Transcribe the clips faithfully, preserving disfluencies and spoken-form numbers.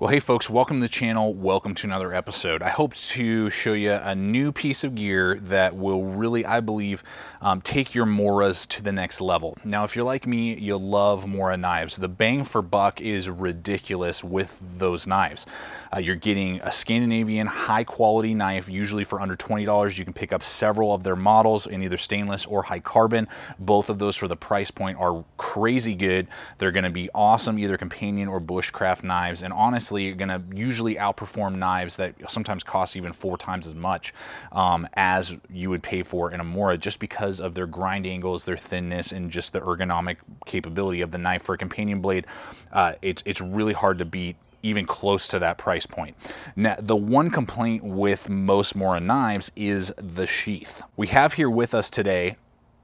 Well, hey folks, welcome to the channel. Welcome to another episode. I hope to show you a new piece of gear that will really, I believe, um, take your Moras to the next level. Now, if you're like me, you'll love Mora knives. The bang for buck is ridiculous with those knives. Uh, you're getting a Scandinavian high quality knife, usually for under twenty dollars. You can pick up several of their models in either stainless or high carbon. Both of those for the price point are crazy good. They're gonna be awesome, either companion or bushcraft knives. And honestly, you're going to usually outperform knives that sometimes cost even four times as much um, as you would pay for in a Mora, just because of their grind angles, their thinness, and just the ergonomic capability of the knife. For a companion blade, uh, it's, it's really hard to beat even close to that price point. Now, the one complaint with most Mora knives is the sheath. We have here with us today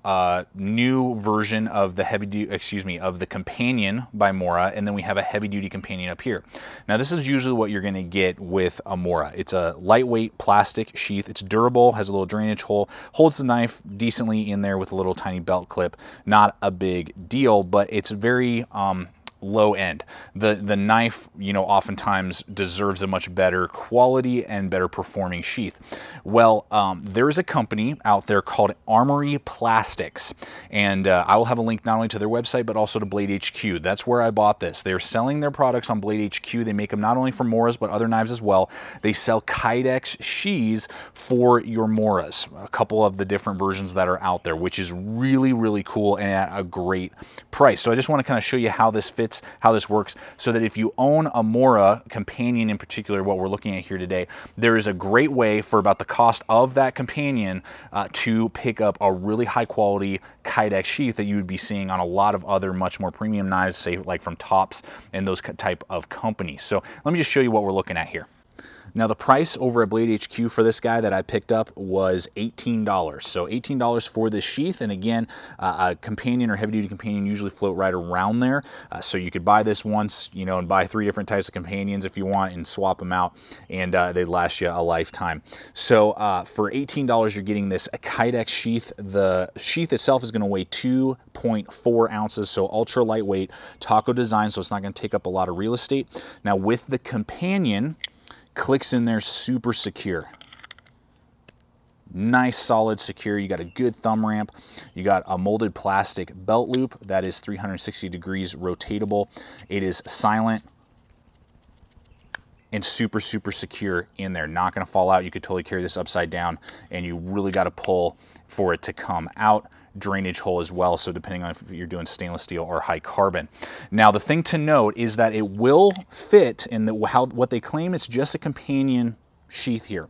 Uh, new version of the heavy duty, excuse me, of the Companion by Mora, and then we have a heavy duty Companion up here. Now, this is usually what you're going to get with a Mora. It's a lightweight plastic sheath. It's durable, has a little drainage hole, holds the knife decently in there with a little tiny belt clip. Not a big deal, but it's very um, low end. The, the knife, you know, oftentimes deserves a much better quality and better performing sheath. Well, um, there is a company out there called Armory Plastics, and uh, I will have a link not only to their website, but also to Blade H Q. That's where I bought this. They're selling their products on Blade H Q. They make them not only for Moras, but other knives as well. They sell Kydex sheaths for your Moras, a couple of the different versions that are out there, which is really, really cool and at a great price. So I just want to kind of show you how this fits, how this works, so that if you own a Mora Companion in particular, what we're looking at here today, there is a great way for about the cost of that Companion uh, to pick up a really high quality Kydex sheath that you would be seeing on a lot of other much more premium knives, say like from Tops and those type of companies. So let me just show you what we're looking at here. Now, the price over at Blade H Q for this guy that I picked up was eighteen dollars. So eighteen dollars for this sheath. And again, uh, a Companion or heavy duty Companion usually float right around there. Uh, so you could buy this once, you know, and buy three different types of Companions if you want and swap them out, and uh, they last you a lifetime. So uh, for eighteen dollars, you're getting this Kydex sheath. The sheath itself is going to weigh two point four ounces. So ultra lightweight, taco design. So it's not going to take up a lot of real estate. Now with the Companion, clicks in there super secure. Nice, solid, secure. You got a good thumb ramp. You got a molded plastic belt loop that is three hundred sixty degrees rotatable. It is silent and super, super secure in there. Not going to fall out. You could totally carry this upside down, and you really got to pull for it to come out. Drainage hole as well, so depending on if you're doing stainless steel or high carbon. Now, the thing to note is that it will fit in the how what they claim is just a Companion sheath here.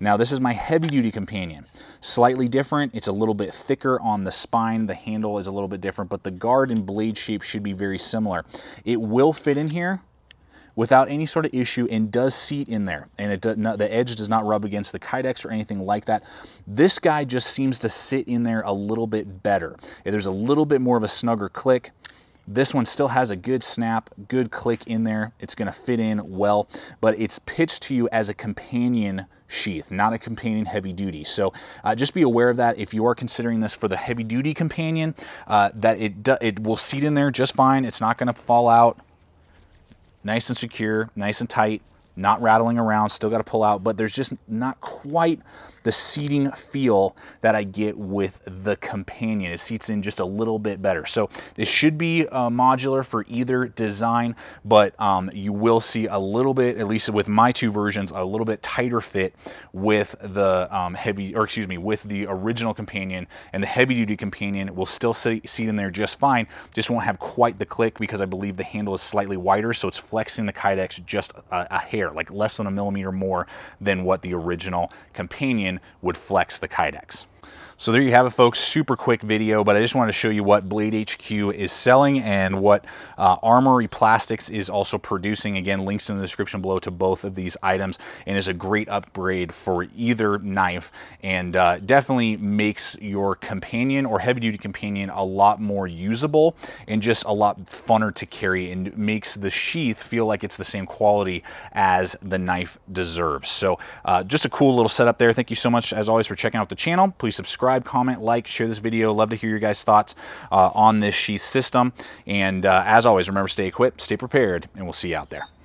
Now, this is my heavy duty Companion. Slightly different. It's a little bit thicker on the spine. The handle is a little bit different, but the guard and blade shape should be very similar. It will fit in here without any sort of issue, and does seat in there, and it does not, the edge does not rub against the Kydex or anything like that. This guy just seems to sit in there a little bit better. There's a little bit more of a snugger click. This one still has a good snap, good click in there. It's going to fit in well, but it's pitched to you as a Companion sheath, not a Companion heavy duty. So uh, just be aware of that. If you are considering this for the heavy duty Companion, uh, that it, it will seat in there just fine. It's not going to fall out. Nice and secure, nice and tight, not rattling around, still got to pull out, but there's just not quite the seating feel that I get with the Companion. It seats in just a little bit better. So it should be uh, modular for either design, but um, you will see a little bit, at least with my two versions, a little bit tighter fit with the um, heavy, or excuse me, with the original Companion, and the heavy duty Companion will still sit, seat in there just fine. Just won't have quite the click because I believe the handle is slightly wider, so it's flexing the Kydex just a, a hair, like less than a millimeter more than what the original Companion would flex the Kydex. So there you have it, folks. Super quick video, but I just want to show you what Blade H Q is selling and what uh, Armory Plastics is also producing. Again, links in the description below to both of these items, and is a great upgrade for either knife, and uh, definitely makes your Companion or heavy duty Companion a lot more usable and just a lot funner to carry, and makes the sheath feel like it's the same quality as the knife deserves. So uh, just a cool little setup there. Thank you so much, as always, for checking out the channel. Please subscribe, comment, like, share this video. Love to hear your guys' thoughts uh, on this sheath system. And uh, as always, remember, stay equipped, stay prepared, and we'll see you out there.